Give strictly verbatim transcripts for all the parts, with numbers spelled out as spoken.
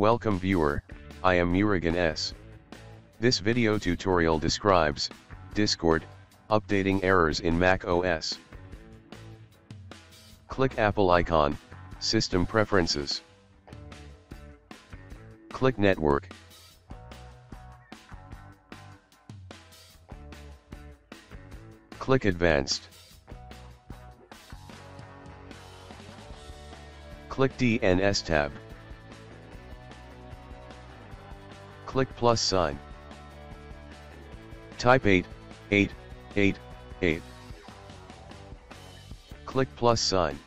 Welcome viewer, I am Murugan S. This video tutorial describes Discord, updating errors in mac O S. Click Apple icon, System Preferences. Click Network. Click Advanced. Click D N S tab. Click plus sign. Type eight, eight, eight, eight. Click plus sign.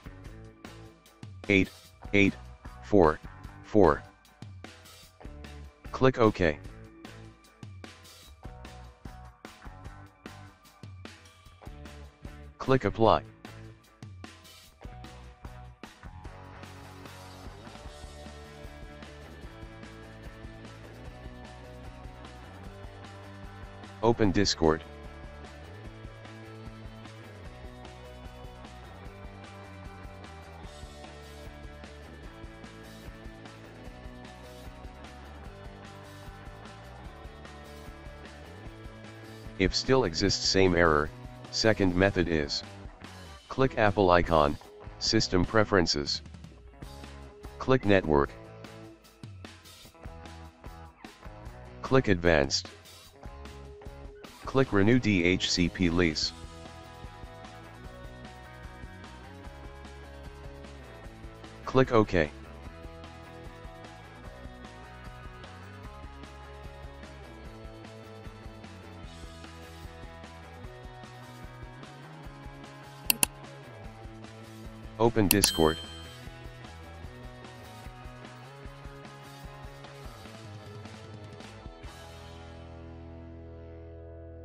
eight, eight, four, four. Click OK. Click Apply. Open Discord. If still exists same error, second method is. Click Apple icon, System Preferences. Click Network. Click Advanced. Click Renew D H C P Lease. Click OK. Open Discord.